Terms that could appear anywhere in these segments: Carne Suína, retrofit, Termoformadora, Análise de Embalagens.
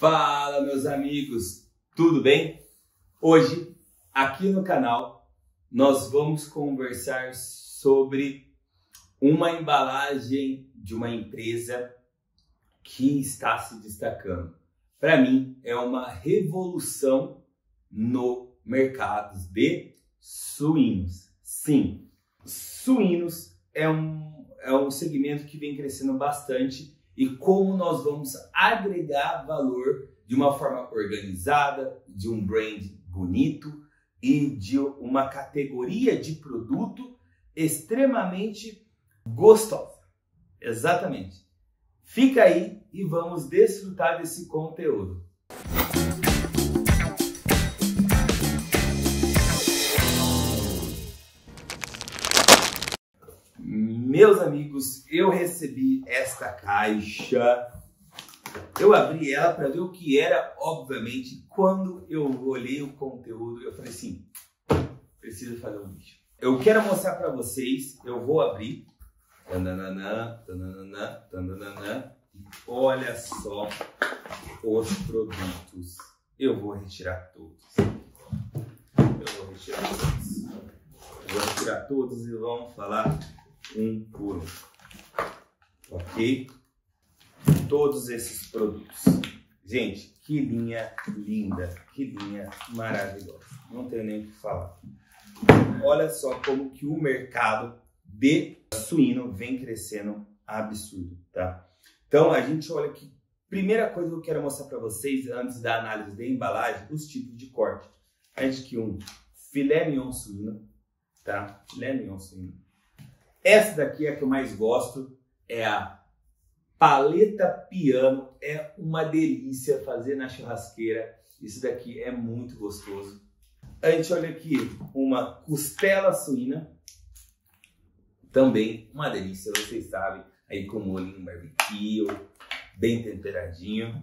Fala, meus amigos, tudo bem? Hoje, aqui no canal, nós vamos conversar sobre uma embalagem de uma empresa que está se destacando. Para mim, é uma revolução no mercado de suínos. Sim, suínos é um segmento que vem crescendo bastante. E como nós vamos agregar valor de uma forma organizada, de um brand bonito e de uma categoria de produto extremamente gostosa. Exatamente. Fica aí e vamos desfrutar desse conteúdo. Meus amigos, eu recebi esta caixa, eu abri ela para ver o que era, obviamente. Quando eu olhei o conteúdo, eu falei assim, preciso fazer um vídeo. Eu quero mostrar para vocês, eu vou abrir. Tananana, tananana, tananana. Olha só os produtos. Eu vou retirar todos. E vamos falar um por um, ok? Todos esses produtos. Gente, que linha linda, que linha maravilhosa. Não tenho nem o que falar. Olha só como que o mercado de suíno vem crescendo absurdo, tá? Então, a gente olha aqui. Primeira coisa que eu quero mostrar para vocês, antes da análise da embalagem, os tipos de corte. A gente aqui um filé mignon suíno, tá? Filé mignon suíno. Essa daqui é a que eu mais gosto, é a paleta piano, é uma delícia fazer na churrasqueira, isso daqui é muito gostoso. A gente olha aqui uma costela suína, também uma delícia, vocês sabem, aí com molhinho barbecue, bem temperadinho.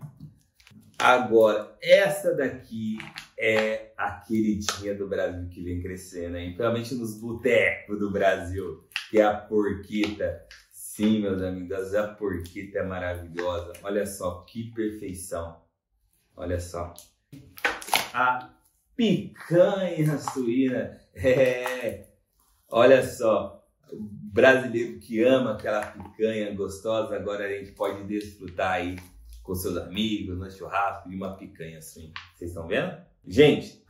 Agora, essa daqui é a queridinha do Brasil que vem crescendo, hein? Principalmente nos botecos do Brasil, que é a porqueta. Sim, meus amigos, a porqueta é maravilhosa. Olha só que perfeição. Olha só. A picanha suína. É. Olha só. O brasileiro que ama aquela picanha gostosa, agora a gente pode desfrutar aí com seus amigos, no churrasco, e uma picanha suína. Vocês estão vendo? Gente,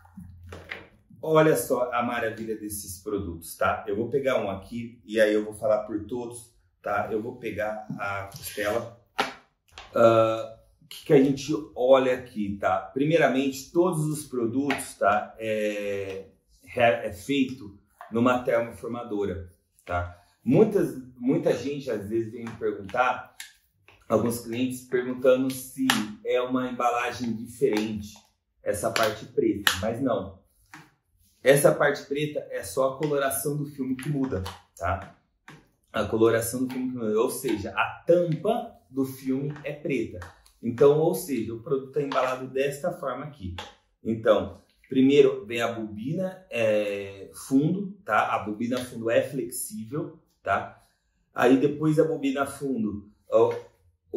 olha só a maravilha desses produtos, tá? Eu vou pegar um aqui e aí eu vou falar por todos, tá? Eu vou pegar a costela. O que a gente olha aqui, tá? Primeiramente, todos os produtos, tá? É feito numa termoformadora, tá? Muita gente, às vezes, vem me perguntar, alguns clientes perguntando se é uma embalagem diferente, essa parte preta, mas não. Essa parte preta é só a coloração do filme que muda, tá? A coloração do filme que muda, ou seja, a tampa do filme é preta. Então, ou seja, o produto é embalado desta forma aqui. Então, primeiro vem a bobina fundo, tá? A bobina fundo é flexível, tá? Aí depois a bobina fundo,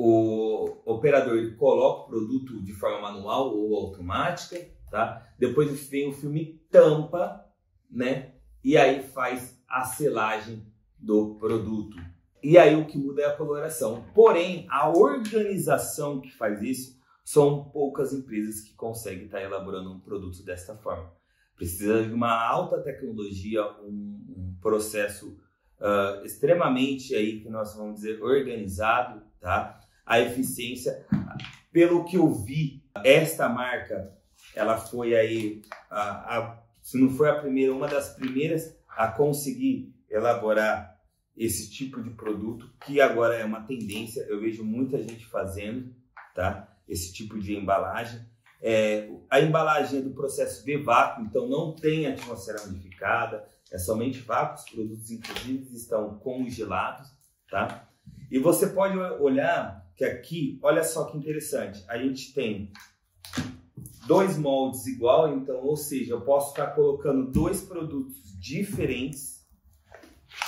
o operador ele coloca o produto de forma manual ou automática, tá? Depois vem o filme tampa, né? E aí faz a selagem do produto. E aí o que muda é a coloração. Porém, a organização que faz isso, são poucas empresas que conseguem estar elaborando um produto desta forma. Precisa de uma alta tecnologia, um processo extremamente aí, que nós vamos dizer, organizado, tá? A eficiência, pelo que eu vi, esta marca, ela foi aí, se não foi a primeira, uma das primeiras a conseguir elaborar esse tipo de produto, que agora é uma tendência, eu vejo muita gente fazendo, tá? Esse tipo de embalagem. A embalagem é do processo de vácuo, então não tem atmosfera modificada, é somente vácuo, os produtos inclusive estão congelados, tá? E você pode olhar que aqui, olha só que interessante, a gente tem dois moldes igual, então, ou seja, eu posso estar colocando dois produtos diferentes.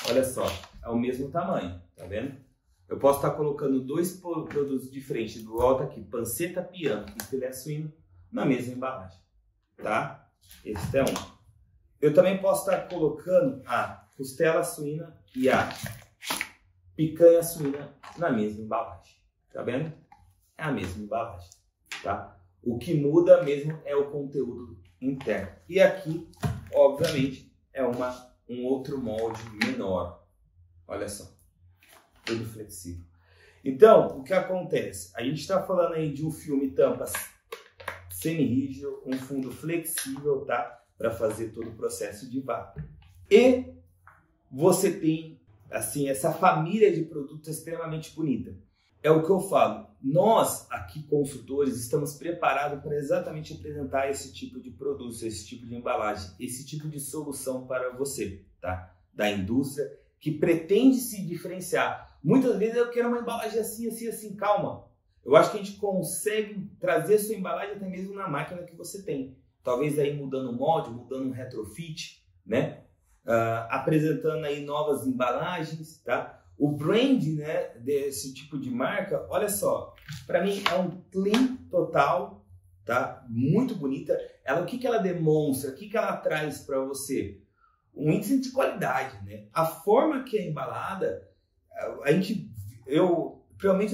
Olha só, é o mesmo tamanho, tá vendo? Eu posso estar colocando dois produtos diferentes do lado aqui, panceta piã e filé suíno, na mesma embalagem, tá? Esse é um. Eu também posso estar colocando a costela suína e a picanha suína na mesma embalagem, tá vendo? É a mesma embalagem, tá? O que muda mesmo é o conteúdo interno. E aqui, obviamente, é um outro molde menor. Olha só, tudo flexível. Então, o que acontece? A gente está falando aí de um filme tampas semi-rígido, um fundo flexível, tá? Para fazer todo o processo de vácuo. E você tem, assim, essa família de produtos extremamente bonita. É o que eu falo, nós aqui consultores estamos preparados para exatamente apresentar esse tipo de produto, esse tipo de embalagem, esse tipo de solução para você, tá? Da indústria que pretende se diferenciar. Muitas vezes eu quero uma embalagem assim, assim, assim, calma. Eu acho que a gente consegue trazer sua embalagem até mesmo na máquina que você tem. Talvez aí mudando o molde, mudando um retrofit, né? Apresentando aí novas embalagens, tá? O brand, né, desse tipo de marca, olha só, para mim é um clean total, tá? Muito bonita. Ela, o que que ela demonstra? O que que ela traz para você? Um índice de qualidade, né? A forma que é embalada, realmente eu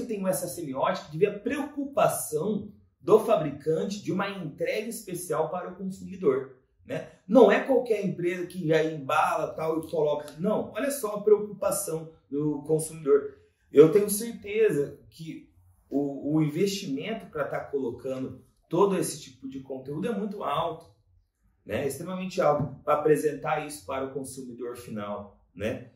tenho essa semiótica de ver a preocupação do fabricante de uma entrega especial para o consumidor, né? Não é qualquer empresa que já embala tal e coloca. Não, olha só a preocupação do consumidor. Eu tenho certeza que o investimento para estar colocando todo esse tipo de conteúdo é muito alto, né? Extremamente alto para apresentar isso para o consumidor final, né?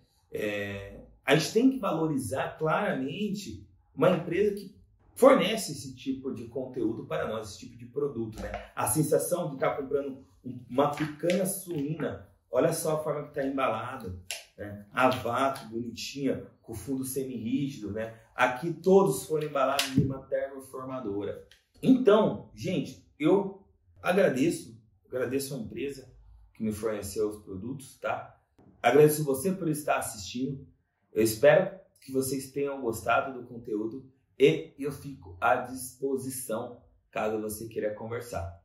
A gente tem que valorizar claramente uma empresa que fornece esse tipo de conteúdo para nós, esse tipo de produto, né? A sensação de estar comprando uma picanha suína, olha só a forma que está embalada, né? A vácuo bonitinha, com fundo semi-rígido, né? Aqui todos foram embalados em uma termoformadora. Então, gente, eu agradeço a empresa que me forneceu os produtos, tá? Agradeço você por estar assistindo. Eu espero que vocês tenham gostado do conteúdo e eu fico à disposição caso você queira conversar.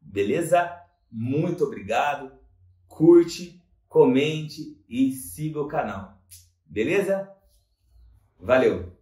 Beleza? Muito obrigado. Curte, comente e siga o canal. Beleza? Valeu!